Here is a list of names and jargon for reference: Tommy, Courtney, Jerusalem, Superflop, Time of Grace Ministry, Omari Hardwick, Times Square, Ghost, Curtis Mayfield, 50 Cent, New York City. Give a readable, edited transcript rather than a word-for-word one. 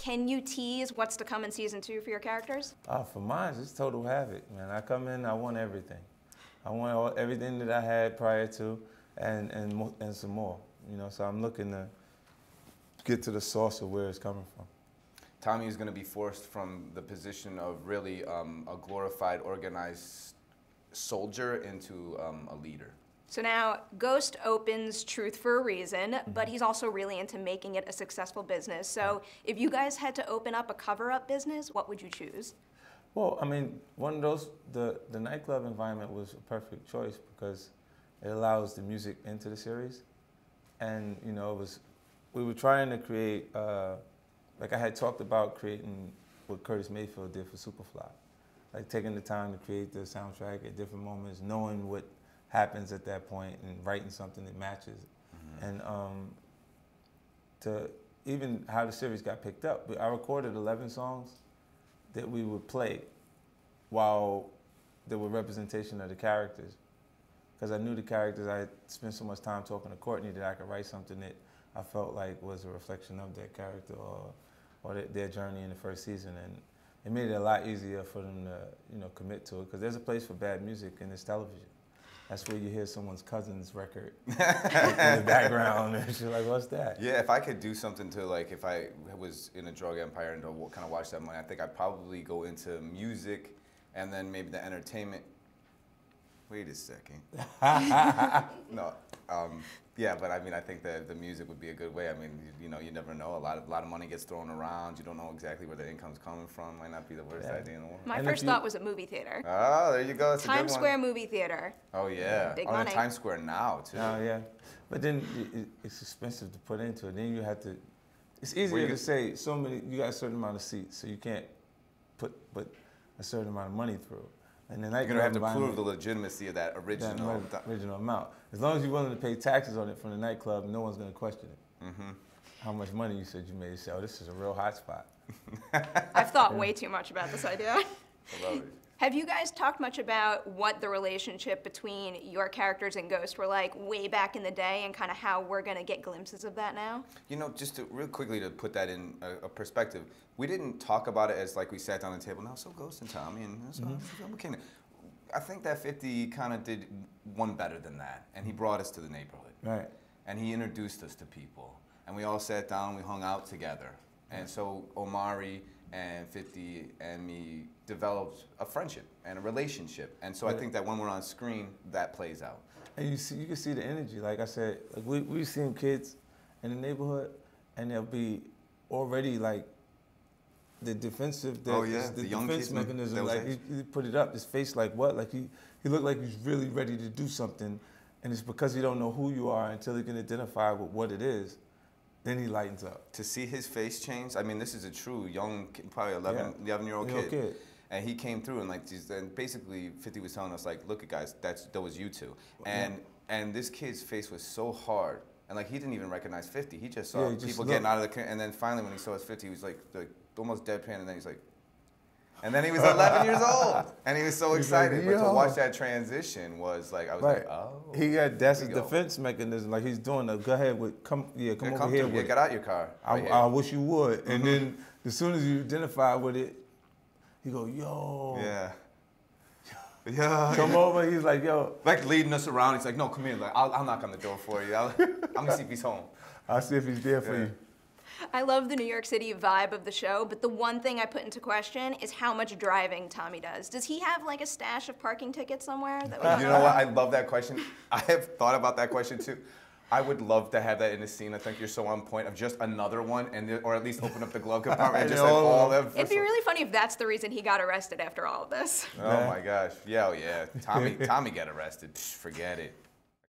Can you tease what's to come in season 2 for your characters? For mine, it's total havoc, man. I come in, I want everything. I want everything that I had prior to and some more, you know, so I'm looking to get to the source of where it's coming from. Tommy is going to be forced from the position of really a glorified, organized soldier into a leader. So now, Ghost opens Truth for a reason, but he's also really into making it a successful business. So if you guys had to open up a cover-up business, what would you choose? Well, I mean, one of those, the nightclub environment was a perfect choice because it allows the music into the series. And, you know, it was, we were trying to create, like I had talked about creating what Curtis Mayfield did for Superflop. Like taking the time to create the soundtrack at different moments, knowing what happens at that point and writing something that matches. And to even how the series got picked up, I recorded 11 songs that we would play while there were representation of the characters. Because I knew the characters, I spent so much time talking to Courtney that I could write something that I felt like was a reflection of that character or their journey in the first season. And it made it a lot easier for them to, you know, commit to it. Because there's a place for bad music and it's television. That's where you hear someone's cousin's record in the background, and you're like, what's that? Yeah, if I could do something to, like, if I was in a drug empire and kind of watch that money, I think I'd probably go into music and then maybe the entertainment. Wait a second. No, yeah, but I mean, I think that the music would be a good way. I mean, you know, you never know. A lot of money gets thrown around. You don't know exactly where the income's coming from. Might not be the worst idea in the world. My first thought was a movie theater. Oh, there you go. That's Times Square movie theater. Oh yeah. Big money. Times Square now too. Oh yeah, but then it's expensive to put into it. Then you have to. It's easier to say so many. You got a certain amount of seats, so you can't put a certain amount of money through. And then you're going to have to prove the legitimacy of that original amount. As long as you're willing to pay taxes on it from the nightclub, no one's going to question it. How much money you said you made? You say, oh, this is a real hot spot. I've thought way too much about this idea. I love it. Have you guys talked much about what the relationship between your characters and Ghost were like way back in the day and kind of how we're going to get glimpses of that now? You know, just to, real quickly to put that in a perspective, we didn't talk about it as like we sat down at the table, now so Ghost and Tommy and so okay. I think that 50 kind of did one better than that, and he brought us to the neighborhood. Right. And he introduced us to people, and we all sat down, we hung out together. And so Omari and 50 and me developed a friendship and a relationship. And so I think that when we're on screen, that plays out. And you can see the energy. Like I said, like we've seen kids in the neighborhood, and they'll be already like the defensive, the young defense mechanism. Like he put it up, his face like what? Like he looked like he's really ready to do something. And it's because he don't know who you are until he can identify with what it is. Then he lightens up. To see his face change, I mean, this is a true young, probably 11-year-old kid. And he came through and like, and basically 50 was telling us like, look guys, that was you two. And, and this kid's face was so hard. And like, he didn't even recognize 50. He just saw people getting out of the, and then finally when he saw his 50, he was like almost deadpan, and then he's like, and then he was 11 years old, and he was so excited. Like, but to watch that transition was like, I was like, oh. He got that's his defense mechanism. Like he's doing a go ahead with come over here, get out your car. I wish you would. And then as soon as you identify with it, he go, yo. Yeah. Yeah. Come over. He's like, yo. Like leading us around. He's like, no, come here. Like I'll knock on the door for you. I'm gonna see if he's home. I'll see if he's there for you. I love the New York City vibe of the show, but the one thing I put into question is how much driving Tommy does. Does he have like a stash of parking tickets somewhere? That we know what? I love that question. I have thought about that question too. I would love to have that in a scene. I think you're so on point of just another one, or at least open up the glove compartment and just like all of. It'd be really funny if that's the reason he got arrested after all of this. Oh my gosh! Yeah, oh yeah. Tommy got arrested. Psh, forget it.